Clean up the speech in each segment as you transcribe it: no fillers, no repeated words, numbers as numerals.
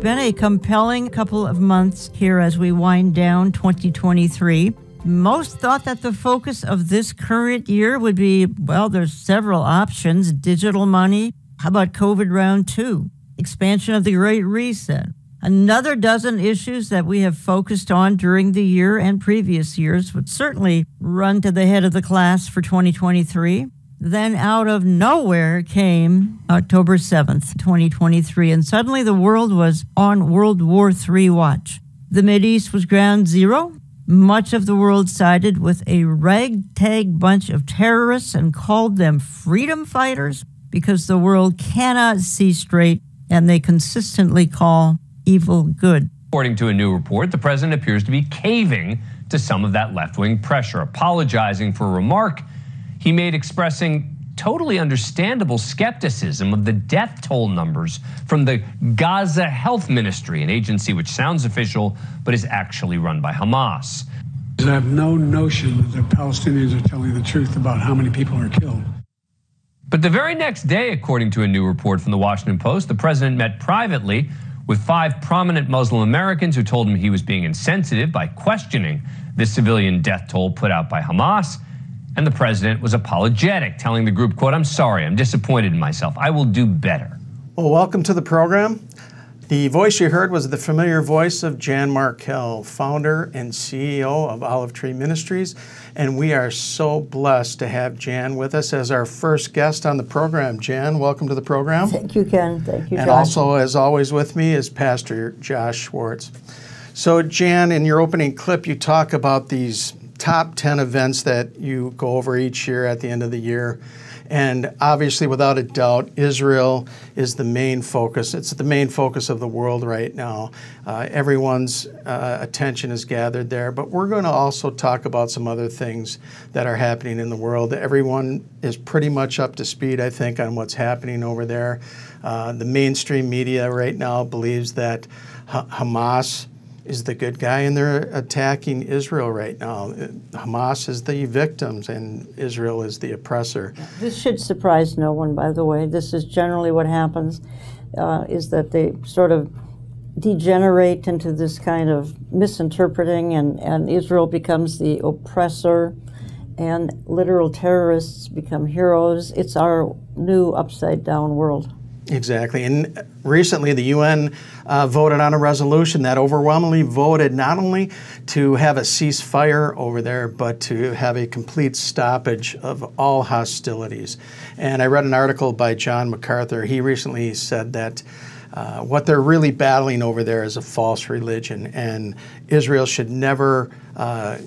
It's been a compelling couple of months here as we wind down 2023. Most thought that the focus of this current year would be, well, there's several options. Digital money. How about COVID round two? Expansion of the Great Reset. Another dozen issues that we have focused on during the year and previous years would certainly run to the head of the class for 2023. Then out of nowhere came October 7th, 2023, and suddenly the world was on World War III watch. The Mideast was ground zero. Much of the world sided with a ragtag bunch of terrorists and called them freedom fighters because the world cannot see straight and they consistently call evil good. According to a new report, the president appears to be caving to some of that left-wing pressure, apologizing for a remark he made expressing totally understandable skepticism of the death toll numbers from the Gaza Health Ministry, an agency which sounds official but is actually run by Hamas. I have no notion that the Palestinians are telling the truth about how many people are killed. But the very next day, according to a new report from the Washington Post, the president met privately with 5 prominent Muslim Americans who told him he was being insensitive by questioning the civilian death toll put out by Hamas. And the president was apologetic, telling the group, quote, "I'm sorry, I'm disappointed in myself. I will do better." Well, welcome to the program. The voice you heard was the familiar voice of Jan Markell, founder and CEO of Olive Tree Ministries. And we are so blessed to have Jan with us as our first guest on the program. Jan, welcome to the program. Thank you, Ken. Thank you, John. And also, as always with me, is Pastor Josh Schwartz. So, Jan, in your opening clip, you talk about these top 10 events that you go over each year at the end of the year. And obviously, without a doubt, Israel is the main focus. It's the main focus of the world right now. Everyone's attention is gathered there. But we're going to also talk about some other things that are happening in the world. Everyone is pretty much up to speed, I think, on what's happening over there. The mainstream media right now believes that Hamas is the good guy, and they're attacking Israel right now. Hamas is the victims, and Israel is the oppressor. This should surprise no one, by the way. This is generally what happens, is that they sort of degenerate into this kind of misinterpreting, and Israel becomes the oppressor, and literal terrorists become heroes. It's our new upside-down world. Exactly. And recently, the UN voted on a resolution that overwhelmingly voted not only to have a ceasefire over there, but to have a complete stoppage of all hostilities. And I read an article by John MacArthur. He recently said that what they're really battling over there is a false religion, and Israel should never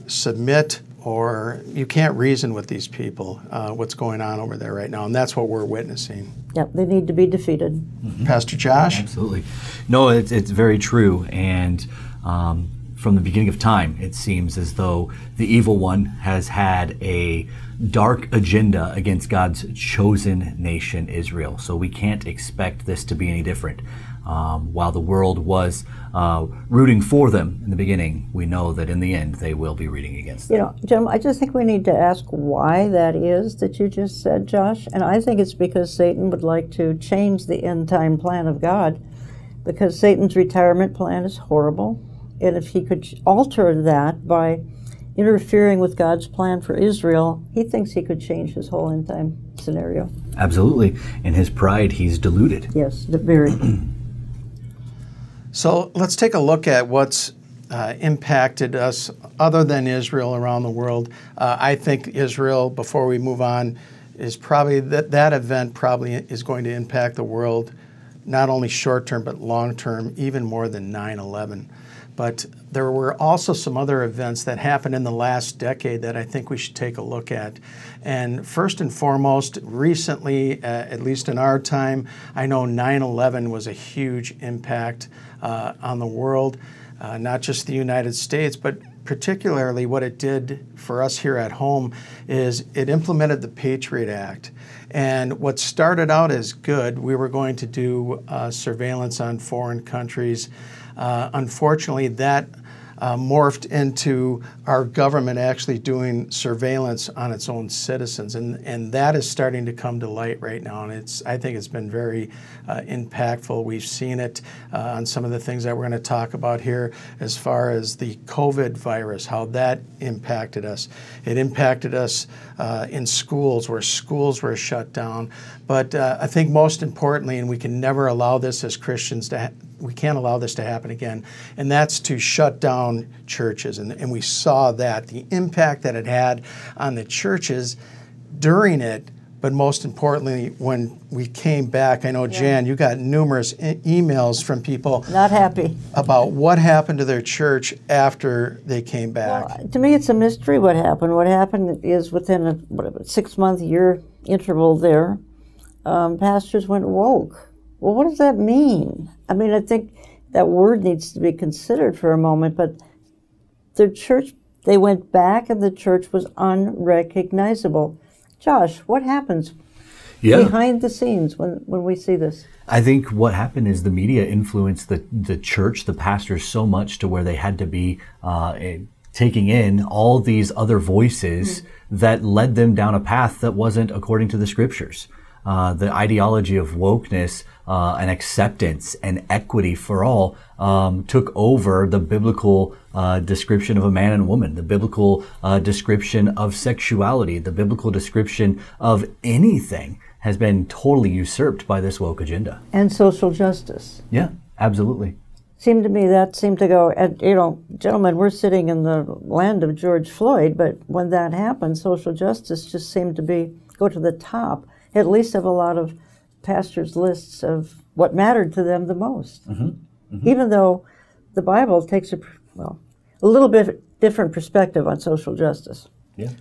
submit, or you can't reason with these people, what's going on over there right now, and that's what we're witnessing. Yep, they need to be defeated. Mm-hmm. Pastor Josh? Yeah, absolutely. No, it's very true, and from the beginning of time, it seems as though the evil one has had a dark agenda against God's chosen nation, Israel, so we can't expect this to be any different. While the world was rooting for them in the beginning, we know that in the end they will be rooting against them. You know, Jim, I just think we need to ask why that is that you just said, Josh. And I think it's because Satan would like to change the end time plan of God, because Satan's retirement plan is horrible. And if he could alter that by interfering with God's plan for Israel, he thinks he could change his whole end time scenario. Absolutely. In his pride, he's deluded. Yes, very. So let's take a look at what's impacted us other than Israel around the world. I think Israel, before we move on, is probably that event probably is going to impact the world, not only short term, but long term, even more than 9/11. But there were also some other events that happened in the last decade that I think we should take a look at. And first and foremost, recently, at least in our time, I know 9/11 was a huge impact on the world, not just the United States, but particularly what it did for us here at home is it implemented the Patriot Act. And what started out as good, we were going to do surveillance on foreign countries. Unfortunately, that morphed into our government actually doing surveillance on its own citizens, and that is starting to come to light right now, and I think it's been very impactful. We've seen it on some of the things that we're going to talk about here as far as the COVID virus, how that impacted us. It impacted us in schools where schools were shut down, but I think most importantly, and we can never allow this as Christians to we can't allow this to happen again, and that's to shut down churches. And we saw that, the impact that it had on the churches during it, but most importantly, when we came back. I know, yeah. Jan, you got numerous emails from people not happy about what happened to their church after they came back. Well, to me, it's a mystery what happened. What happened is within a 6-month, year interval there, pastors went woke. Well, what does that mean? I mean, I think that word needs to be considered for a moment, but the church, they went back and the church was unrecognizable. Josh, what happens behind the scenes when we see this? I think what happened is the media influenced the church, the pastors, so much to where they had to be taking in all these other voices that led them down a path that wasn't according to the scriptures. The ideology of wokeness and acceptance and equity for all took over the biblical description of a man and woman, the biblical description of sexuality, the biblical description of anything has been totally usurped by this woke agenda. And social justice. Yeah, absolutely. Seemed to me that seemed to go, and you know, gentlemen, we're sitting in the land of George Floyd, but when that happened, social justice just seemed to be, go to the top. At least of a lot of pastors' lists of what mattered to them the most. Even though the Bible takes a little bit different perspective on social justice. Yeah.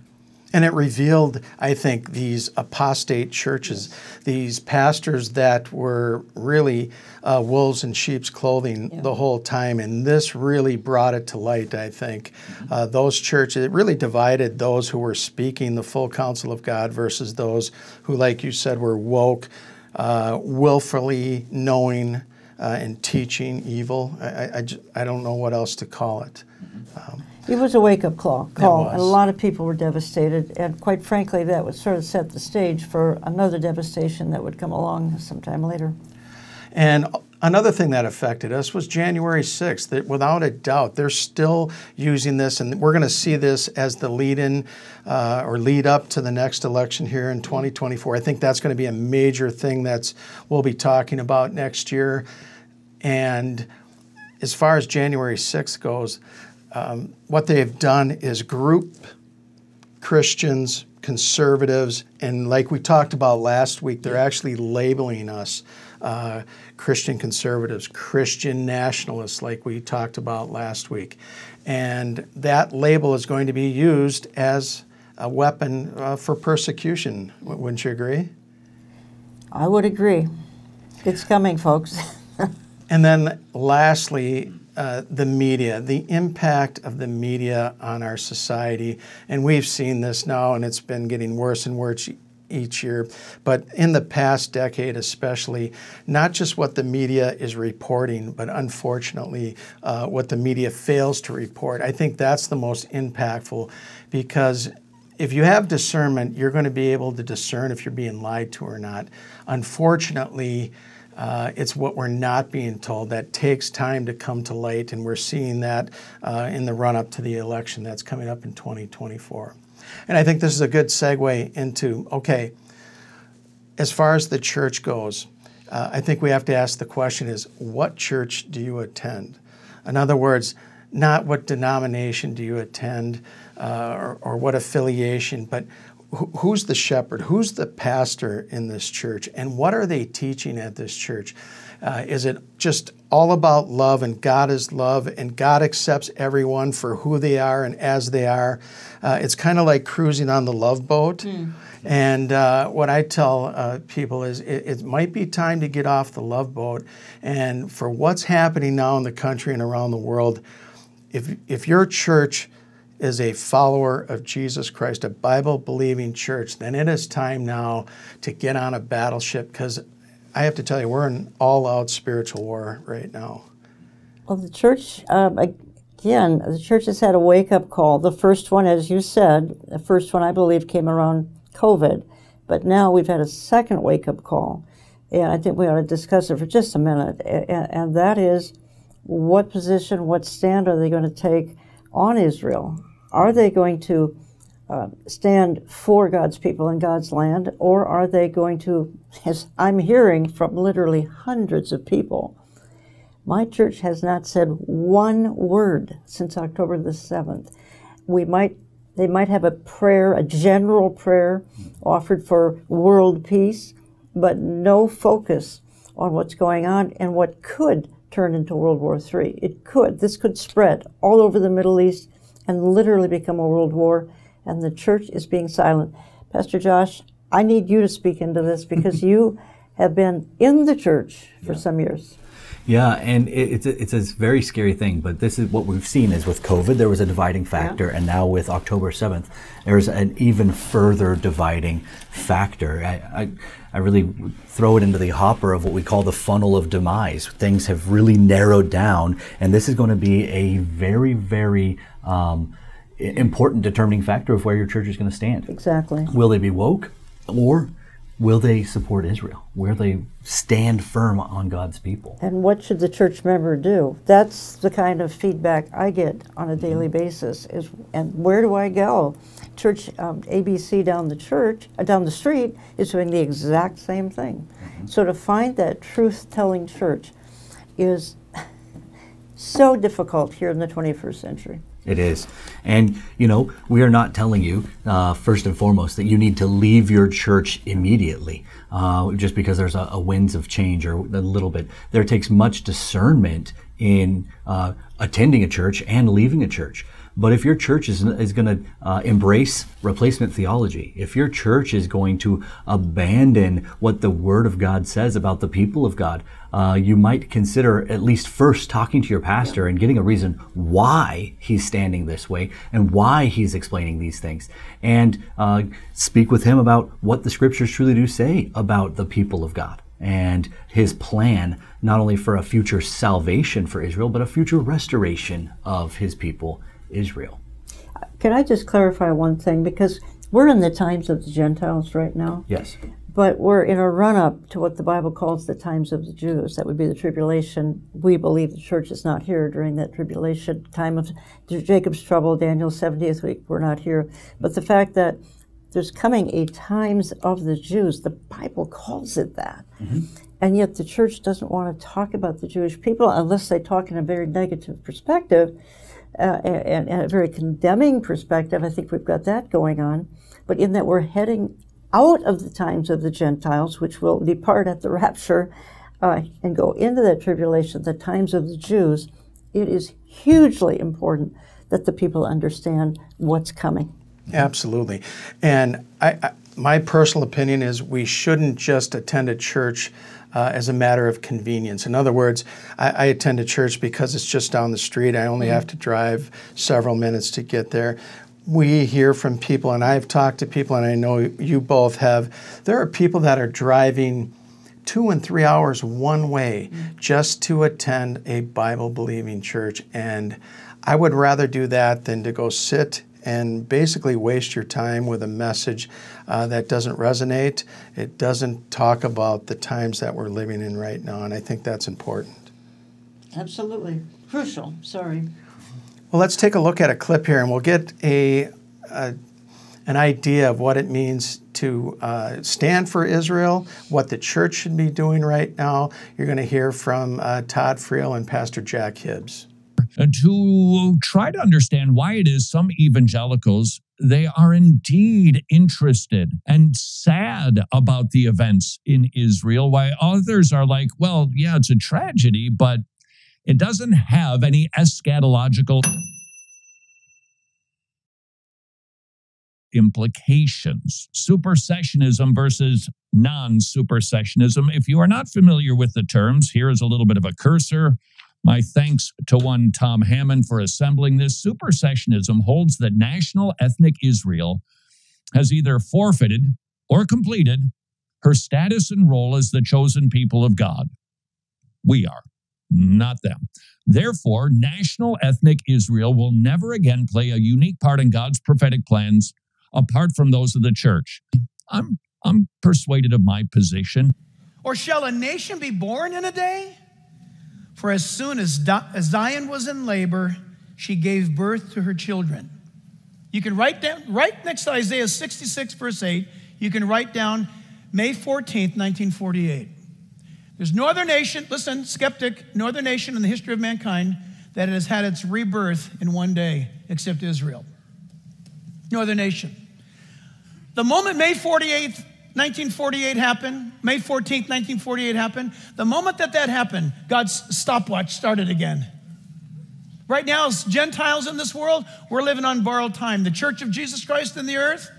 And it revealed, I think, these apostate churches, these pastors that were really wolves in sheep's clothing the whole time, and this really brought it to light, I think. Those churches, it really divided those who were speaking the full counsel of God versus those who, like you said, were woke, willfully knowing and teaching evil. I don't know what else to call it. It was a wake-up call, and a lot of people were devastated, and quite frankly, that would sort of set the stage for another devastation that would come along sometime later. And another thing that affected us was January 6th, that without a doubt, they're still using this, and we're going to see this as the lead-in or lead-up to the next election here in 2024. I think that's going to be a major thing that we'll be talking about next year. And as far as January 6th goes, what they have done is group Christians, conservatives, and like we talked about last week, they're actually labeling us Christian conservatives, Christian nationalists, like we talked about last week. And that label is going to be used as a weapon for persecution. Wouldn't you agree? I would agree. It's coming, folks. And then lastly, the media, the impact of the media on our society. And we've seen this now, and it's been getting worse and worse each year. But in the past decade especially, not just what the media is reporting, but unfortunately what the media fails to report. I think that's the most impactful, because if you have discernment, you're going to be able to discern if you're being lied to or not. Unfortunately, it's what we're not being told that takes time to come to light, and we're seeing that in the run-up to the election that's coming up in 2024. And I think this is a good segue into, okay, as far as the church goes, I think we have to ask the question is, what church do you attend? In other words, not what denomination do you attend or what affiliation, but who's the shepherd? Who's the pastor in this church? And what are they teaching at this church? Is it just all about love and God is love and God accepts everyone for who they are and as they are? It's kind of like cruising on the love boat. And what I tell people is it might be time to get off the love boat. And for what's happening now in the country and around the world, if your church is a follower of Jesus Christ, a Bible-believing church, then it is time now to get on a battleship, because I have to tell you, we're in all-out spiritual war right now. Well, the church, again, the church has had a wake-up call. The first one, as you said, the first one I believe came around COVID, but now we've had a second wake-up call, and I think we ought to discuss it for just a minute, and that is what position, what stand are they going to take on Israel? Are they going to stand for God's people and God's land, or are they going to, as I'm hearing from literally hundreds of people, my church has not said one word since October the 7th. They might have a prayer, a general prayer offered for world peace, but no focus on what's going on and what could turn into World War III. It could. This could spread all over the Middle East and literally become a world war, and the church is being silent. Pastor Josh, I need you to speak into this because you have been in the church for some years. Yeah, and it's a very scary thing, but this is what we've seen is with COVID, there was a dividing factor, and now with October 7th, there's an even further dividing factor. I really throw it into the hopper of what we call the funnel of demise. Things have really narrowed down, and this is going to be a very, very important determining factor of where your church is going to stand. Exactly. Will they be woke, or will they support Israel? Will they stand firm on God's people? And what should the church member do? That's the kind of feedback I get on a daily basis. Is and where do I go? Church ABC down the street is doing the exact same thing. So to find that truth-telling church is so difficult here in the 21st century. It is. And, you know, we are not telling you, first and foremost, that you need to leave your church immediately just because there's a winds of change or a little bit. There takes much discernment in attending a church and leaving a church. But if your church is going to embrace replacement theology, if your church is going to abandon what the Word of God says about the people of God, you might consider at least first talking to your pastor and getting a reason why he's standing this way and why he's explaining these things. And speak with him about what the Scriptures truly do say about the people of God and his plan, not only for a future salvation for Israel, but a future restoration of his people Israel. Can I just clarify one thing? Because we're in the times of the Gentiles right now. Yes. But we're in a run-up to what the Bible calls the times of the Jews. That would be the tribulation. We believe the church is not here during that tribulation time of Jacob's trouble, Daniel's 70th week. We're not here. But the fact that there's coming a times of the Jews, the Bible calls it that. And yet the church doesn't want to talk about the Jewish people unless they talk in a very negative perspective. And a very condemning perspective. I think we've got that going on. But in that we're heading out of the times of the Gentiles, which will depart at the rapture and go into that tribulation, the times of the Jews, it is hugely important that the people understand what's coming. Absolutely. And my personal opinion is we shouldn't just attend a church as a matter of convenience. In other words, I attend a church because it's just down the street. I only have to drive several minutes to get there. We hear from people, and I've talked to people, and I know you both have. There are people that are driving 2 and 3 hours one way just to attend a Bible-believing church. And I would rather do that than to go sit and basically waste your time with a message that doesn't resonate. It doesn't talk about the times that we're living in right now, and I think that's important. Absolutely. Crucial. Sorry. Well, let's take a look at a clip here, and we'll get an idea of what it means to stand for Israel, what the church should be doing right now. You're going to hear from Todd Friel and Pastor Jack Hibbs. To try to understand why it is some evangelicals, they are indeed interested and sad about the events in Israel, while others are like, well, yeah, it's a tragedy, but it doesn't have any eschatological implications. Supersessionism versus non-supersessionism. If you are not familiar with the terms, here is a little bit of a cursor. My thanks to one Tom Hammond for assembling this. Supersessionism holds that national ethnic Israel has either forfeited or completed her status and role as the chosen people of God. We are. not them. Therefore, national ethnic Israel will never again play a unique part in God's prophetic plans apart from those of the church. I'm persuaded of my position. Or shall a nation be born in a day? For as soon as Zion was in labor, she gave birth to her children. You can write down, right next to Isaiah 66, verse 8, you can write down May 14th, 1948. There's no other nation, listen, skeptic, no other nation in the history of mankind that has had its rebirth in one day except Israel. No other nation. The moment May 48th, 1948 happened, May 14th, 1948 happened, the moment that happened, God's stopwatch started again. Right now, as Gentiles in this world, we're living on borrowed time. The Church of Jesus Christ in the earth,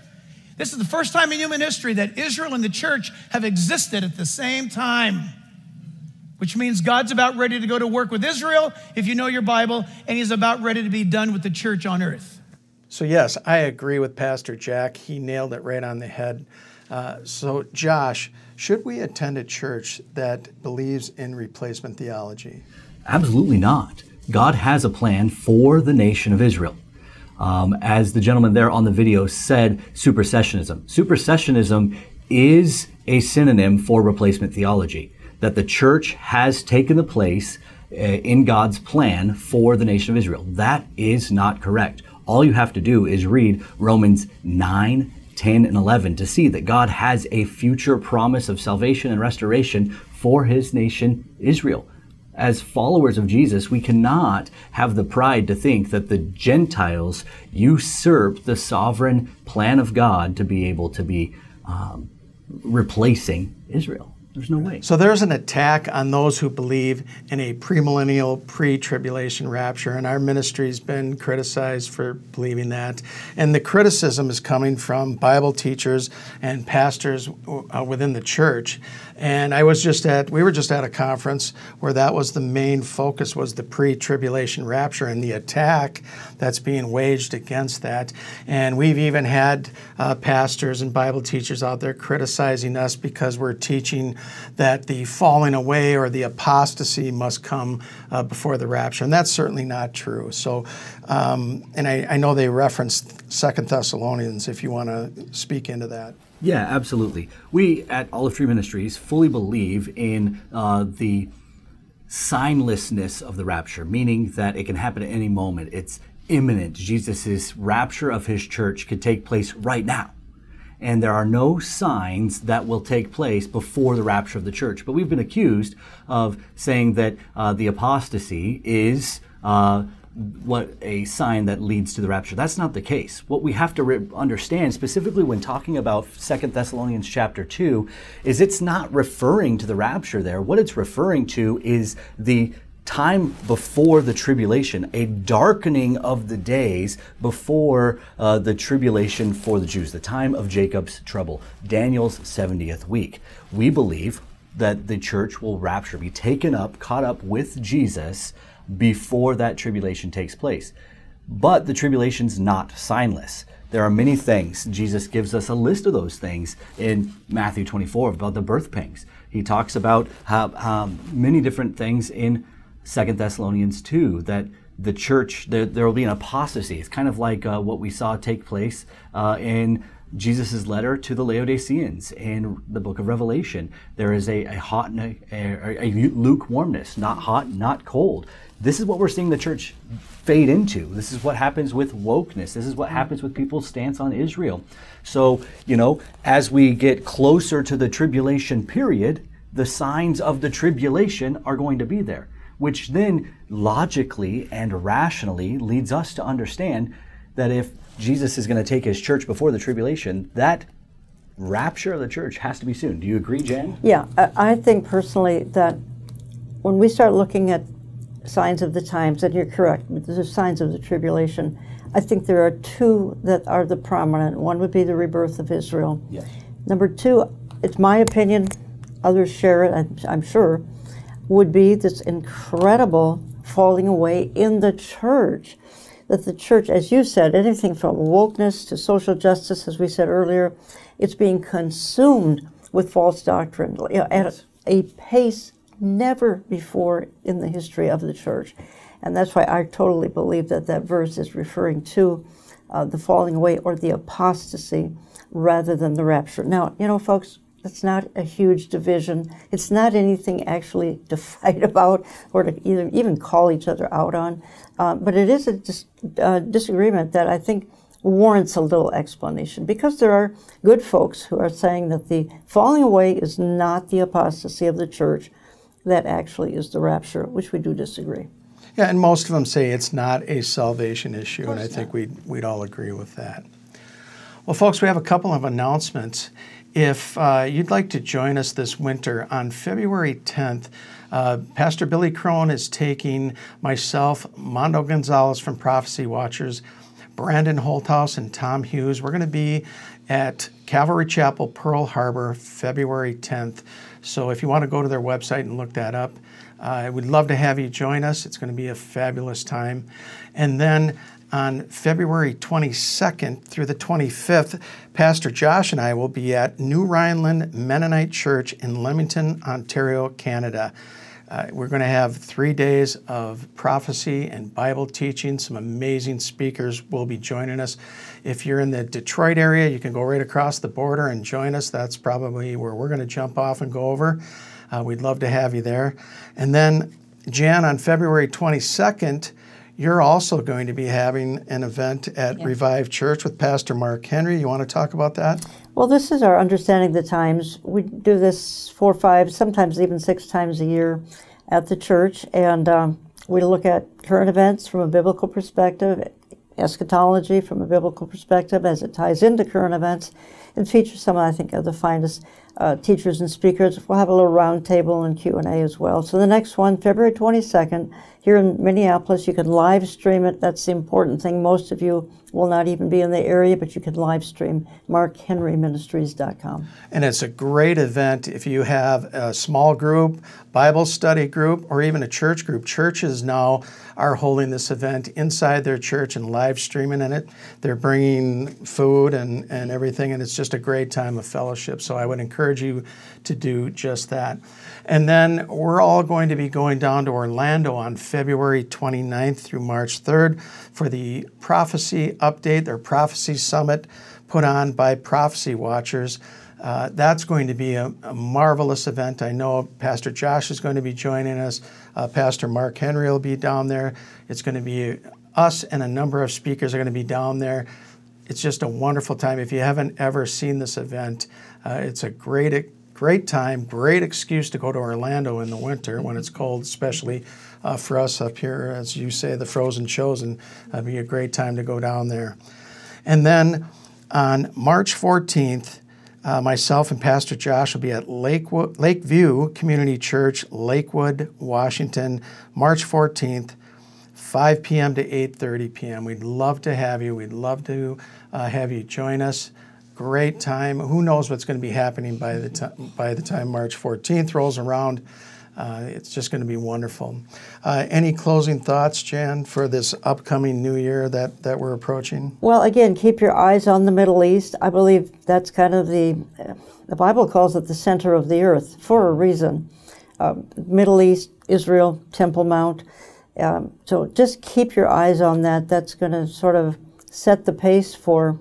this is the first time in human history that Israel and the church have existed at the same time, which means God's about ready to go to work with Israel, if you know your Bible, and he's about ready to be done with the church on earth. So yes, I agree with Pastor Jack. He nailed it right on the head. So Josh, should we attend a church that believes in replacement theology? Absolutely not. God has a plan for the nation of Israel. As the gentleman there on the video said, supersessionism. Supersessionism is a synonym for replacement theology, that the church has taken the place in God's plan for the nation of Israel. That is not correct. All you have to do is read Romans 9, 10, and 11 to see that God has a future promise of salvation and restoration for his nation, Israel. As followers of Jesus, we cannot have the pride to think that the Gentiles usurp the sovereign plan of God to be able to be replacing Israel. There's no way. So there's an attack on those who believe in a premillennial, pre-tribulation rapture, and our ministry's been criticized for believing that. And the criticism is coming from Bible teachers and pastors within the church. And we were just at a conference where that was the main focus, was the pre-tribulation rapture and the attack that's being waged against that. And we've even had pastors and Bible teachers out there criticizing us because we're teaching that the falling away or the apostasy must come before the rapture, and that's certainly not true. So, and I know they referenced 2 Thessalonians if you want to speak into that. Yeah, absolutely. We at Olive Tree Ministries fully believe in the signlessness of the rapture, meaning that it can happen at any moment. It's imminent. Jesus' rapture of his church could take place right now. And there are no signs that will take place before the rapture of the church. But we've been accused of saying that the apostasy is a sign that leads to the rapture. That's not the case. What we have to understand, specifically when talking about 2 Thessalonians chapter 2, is it's not referring to the rapture there. What it's referring to is the time before the tribulation, a darkening of the days before the tribulation for the Jews, the time of Jacob's trouble, Daniel's 70th week. We believe that the church will rapture, be taken up, caught up with Jesus before that tribulation takes place. But the tribulation's not signless. There are many things. Jesus gives us a list of those things in Matthew 24 about the birth pangs. He talks about how, many different things in 2 Thessalonians 2, that the church, there will be an apostasy. It's kind of like what we saw take place in Jesus' letter to the Laodiceans in the book of Revelation. There is a lukewarmness, not hot, not cold. This is what we're seeing the church fade into. This is what happens with wokeness. This is what happens with people's stance on Israel. So, you know, as we get closer to the tribulation period, the signs of the tribulation are going to be there, which then logically and rationally leads us to understand that if Jesus is going to take his church before the tribulation, that rapture of the church has to be soon. Do you agree, Jan? Yeah, I think personally that when we start looking at signs of the times, and you're correct, the signs of the tribulation, I think there are two that are the prominent. One would be the rebirth of Israel. Yes. Number two, it's my opinion, others share it, I'm sure, would be this incredible falling away in the church. That the church, as you said, anything from wokeness to social justice, as we said earlier, it's being consumed with false doctrine at a pace never before in the history of the church. And that's why I totally believe that that verse is referring to the falling away or the apostasy rather than the rapture. Now, you know, folks, it's not a huge division. It's not anything actually to fight about or to even call each other out on. But it is a disagreement that I think warrants a little explanation, because there are good folks who are saying that the falling away is not the apostasy of the church, that actually is the rapture, which we do disagree. Yeah, and most of them say it's not a salvation issue, and I think we'd all agree with that. Well, folks, we have a couple of announcements. If you'd like to join us this winter, on February 10th, Pastor Billy Crone is taking myself, Mondo Gonzalez from Prophecy Watchers, Brandon Holthouse, and Tom Hughes. We're going to be at Calvary Chapel Pearl Harbor, February 10th. So if you want to go to their website and look that up, I would love to have you join us. It's going to be a fabulous time. And then on February 22nd through the 25th, Pastor Josh and I will be at New Rhineland Mennonite Church in Leamington, Ontario, Canada. We're going to have 3 days of prophecy and Bible teaching. Some amazing speakers will be joining us. If you're in the Detroit area, you can go right across the border and join us. That's probably where we're going to jump off and go over. We'd love to have you there. And then, Jan, on February 22nd, you're also going to be having an event at Revived Church with Pastor Mark Henry. You want to talk about that? Well, this is our Understanding the Times. We do this 4 or 5, sometimes even 6 times a year at the church. And we look at current events from a biblical perspective, eschatology from a biblical perspective as it ties into current events, and feature some, I think, of the finest teachers and speakers. We'll have a little round table and Q&A as well. So the next one, February 22nd, here in Minneapolis, you can live stream it. That's the important thing. Most of you will not even be in the area, but you can live stream MarkHenryMinistries.com. And it's a great event if you have a small group, Bible study group, or even a church group. Churches now are holding this event inside their church and live streaming in it. They're bringing food and everything, and it's just a great time of fellowship. So I would encourage you to do just that. And then we're all going to be going down to Orlando on February 29th through March 3rd for the Prophecy Update, their Prophecy Summit put on by Prophecy Watchers. That's going to be a marvelous event. I know Pastor Josh is going to be joining us. Pastor Mark Henry will be down there. It's going to be us, and a number of speakers are going to be down there. It's just a wonderful time. If you haven't ever seen this event, it's a great time, great excuse to go to Orlando in the winter when it's cold, especially for us up here, as you say, the frozen chosen. It'd be a great time to go down there. And then on March 14th, myself and Pastor Josh will be at Lakeview Community Church, Lakewood, Washington, March 14th, 5 p.m. to 8:30 p.m. We'd love to have you. We'd love to have you join us. Great time. Who knows what's going to be happening by the time March 14th rolls around. It's just going to be wonderful. Any closing thoughts, Jan, for this upcoming new year that we're approaching? Well, again, keep your eyes on the Middle East. I believe that's kind of the Bible calls it the center of the earth for a reason. Middle East, Israel, Temple Mount. So just keep your eyes on that. That's going to sort of set the pace for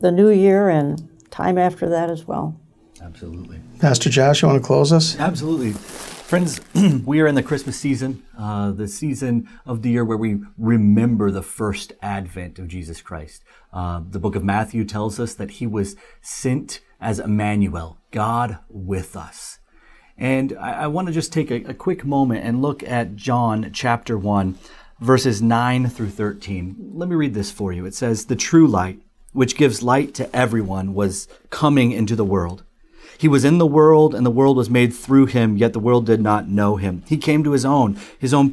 the new year and time after that as well. Absolutely. Pastor Josh, you want to close us? Absolutely. Friends, we are in the Christmas season, the season of the year where we remember the first advent of Jesus Christ. The book of Matthew tells us that he was sent as Emmanuel, God with us. And I want to just take a quick moment and look at John chapter 1, verses 9 through 13. Let me read this for you. It says, "The true light, which gives light to everyone, was coming into the world. He was in the world, and the world was made through him, yet the world did not know him. He came to his own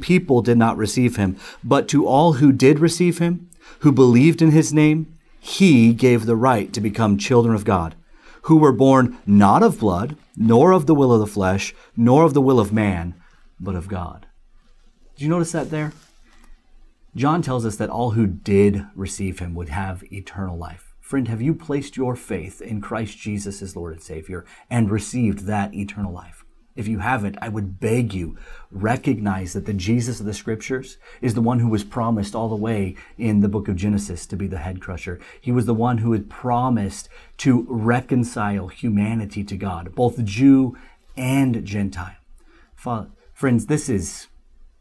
people did not receive him. But to all who did receive him, who believed in his name, he gave the right to become children of God, who were born not of blood, nor of the will of the flesh, nor of the will of man, but of God." Did you notice that there? John tells us that all who did receive him would have eternal life. Friend, have you placed your faith in Christ Jesus as Lord and Savior and received that eternal life? If you haven't, I would beg you, recognize that the Jesus of the Scriptures is the one who was promised all the way in the book of Genesis to be the head crusher. He was the one who had promised to reconcile humanity to God, both Jew and Gentile. Friends, this is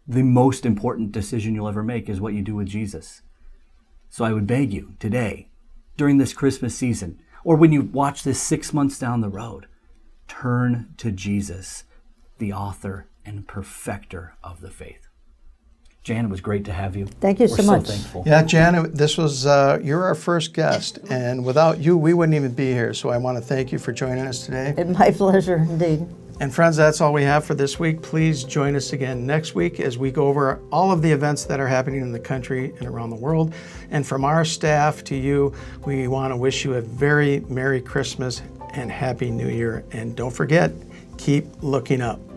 the most important decision you'll ever make, is what you do with Jesus. So I would beg you today, during this Christmas season, or when you watch this 6 months down the road, turn to Jesus, the author and perfecter of the faith. Jan, it was great to have you. Thank you so much. We're so thankful. Yeah, Jan, this was, you're our first guest, and without you, we wouldn't even be here. So I want to thank you for joining us today. My pleasure, indeed. And friends, that's all we have for this week. Please join us again next week as we go over all of the events that are happening in the country and around the world. And from our staff to you, we want to wish you a very Merry Christmas and Happy New Year. And don't forget, keep looking up.